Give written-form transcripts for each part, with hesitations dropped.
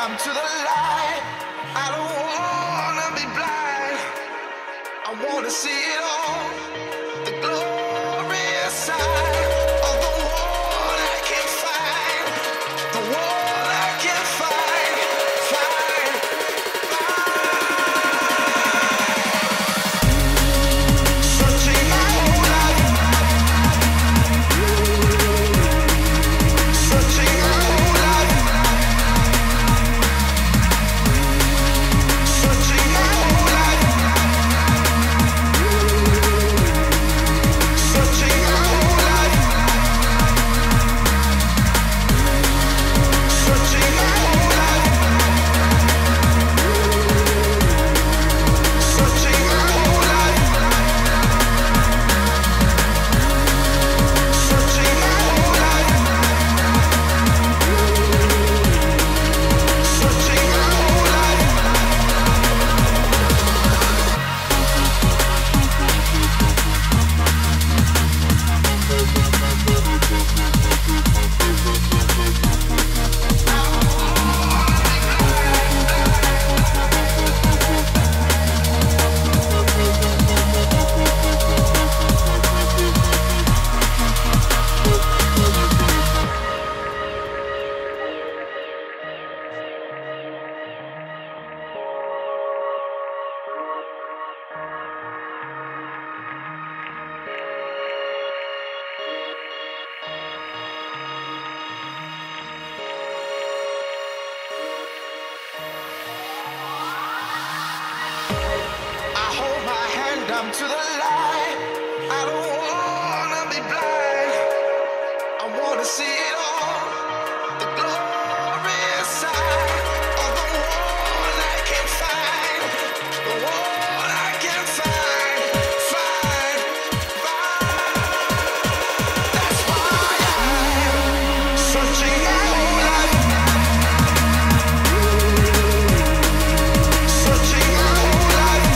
Come to the light. I don't wanna be blind. I wanna see it all. The glorious side of the one I can't find. The one I can't find. Searching my whole life. Searching my whole life. Come to the light. I don't wanna be blind. I wanna see it all. The glorious side of the one I can't find. The one I can't find. That's why I'm searching my whole life. Searching my whole life.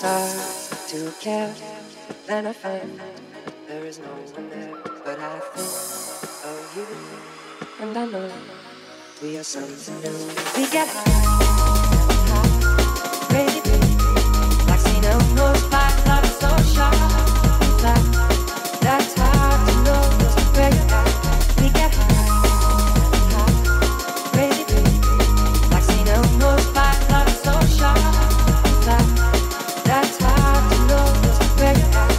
Start to care, then I find there is no one there. But I think of you, and I know we are something new. We get high, baby, like St. Elmo's lights are so sharp. That's hard to know just where you're at. We get high, baby, like St. Elmo's lights are so sharp. That's hard to know just where you're at.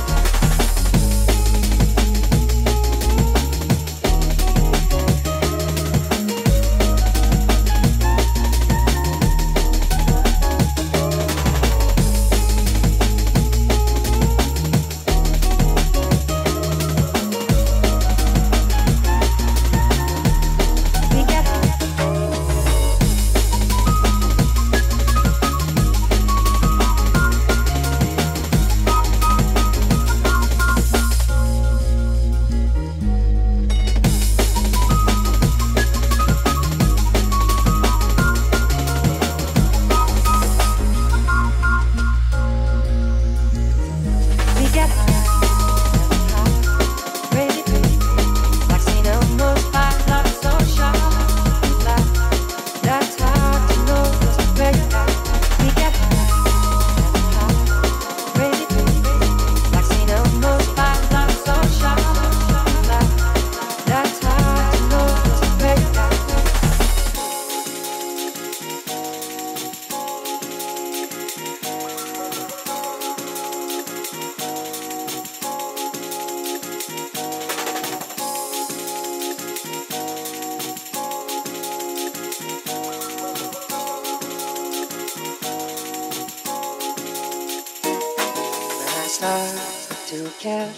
stars to count.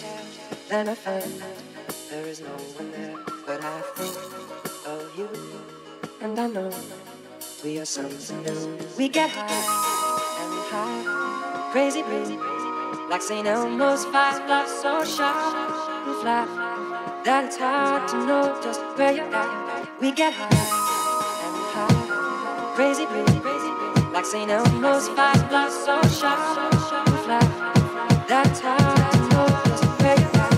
Then I find there is no one there, but I think of you, and I know we are something new. We get high and high, crazy, crazy, like St. Elmo's fireflies, so sharp and fly that it's hard to know just where you're at. We get high and high, crazy, crazy, crazy, like St. Elmo's fireflies, so sharp and fly that it's hard to know just where you're at.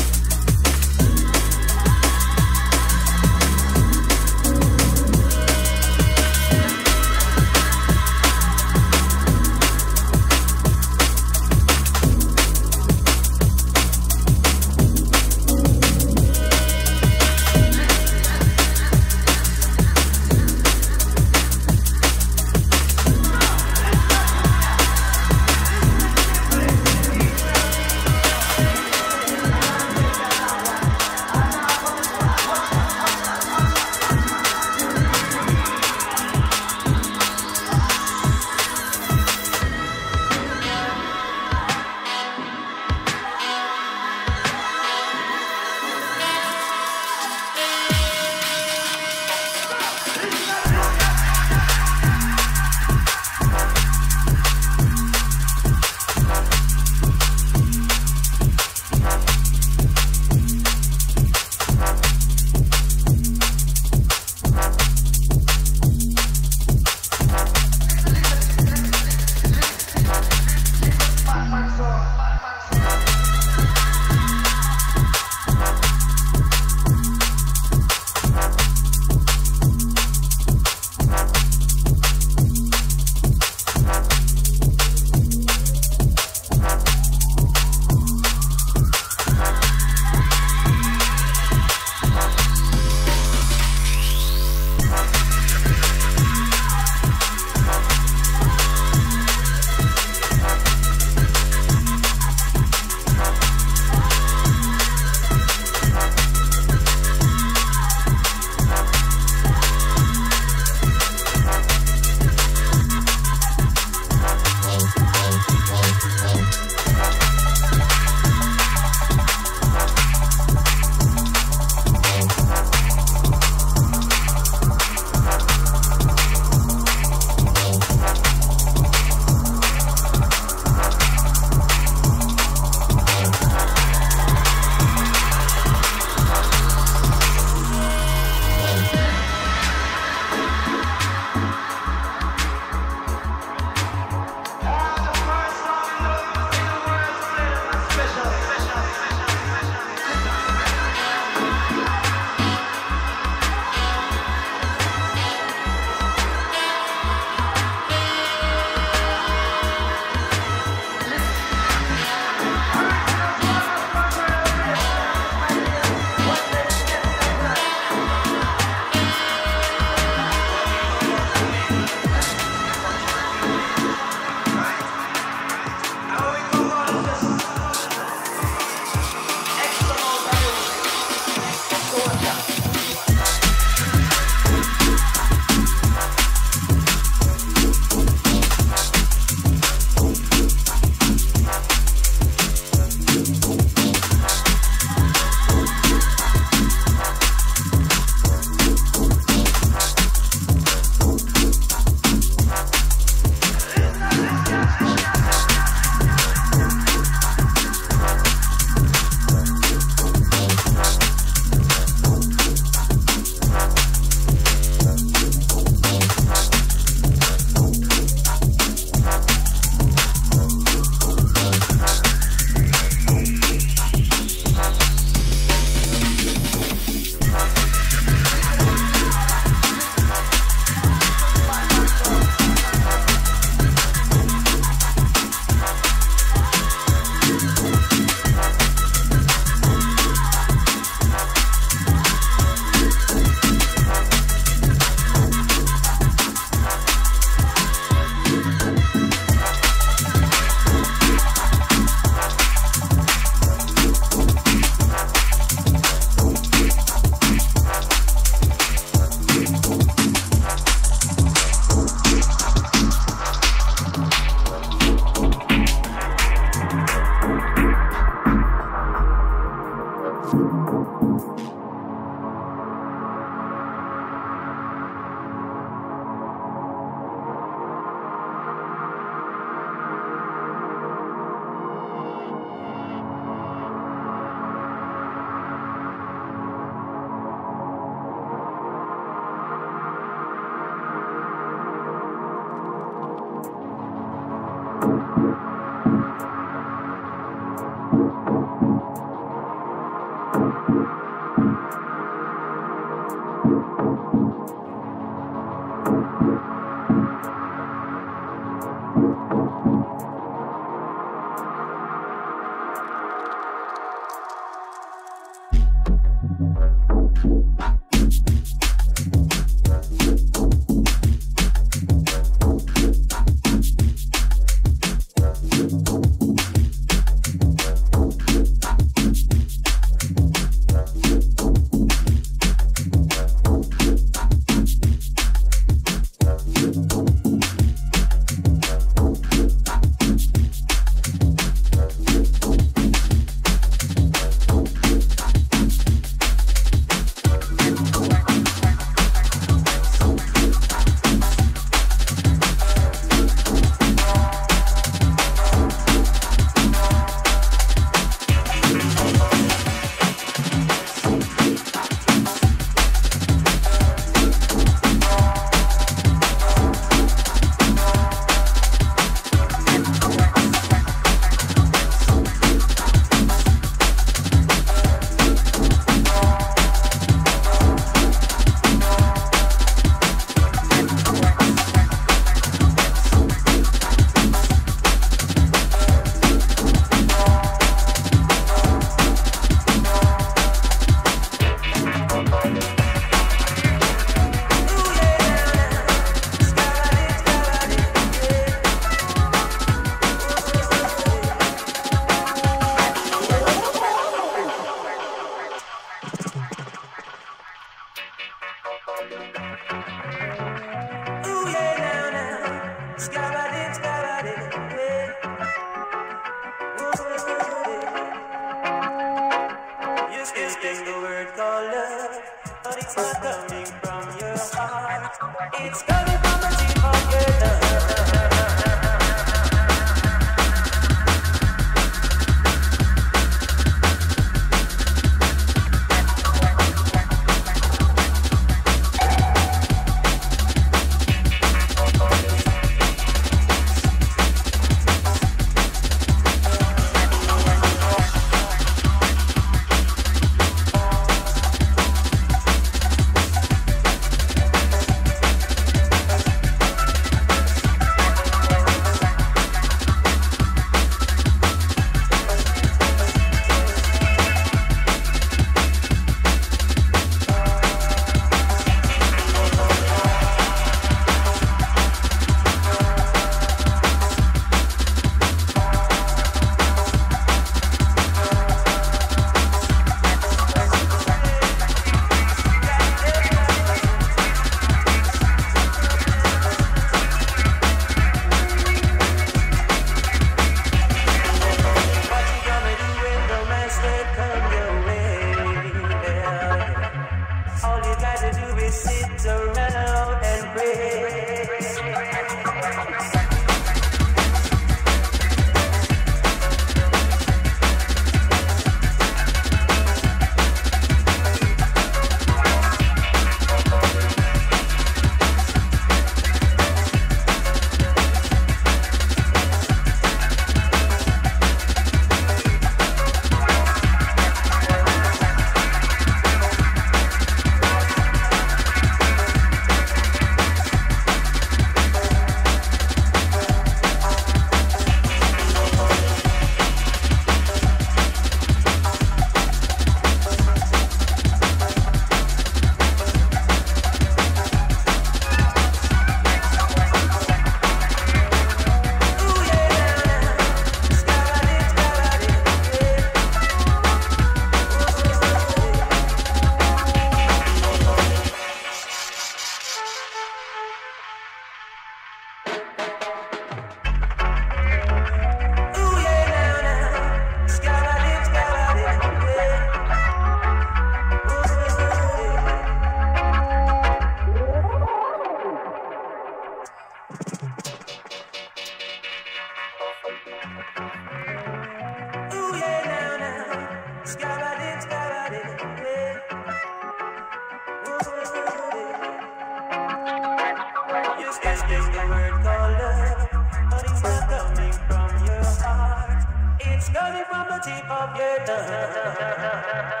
from the tip of your tongue.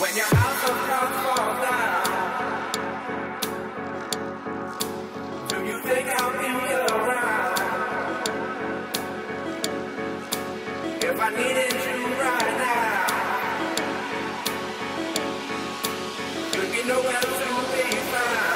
When your house of cards falls down, do you think I'll be around? If I needed you right now, you'd be nowhere to be found.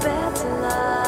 better life.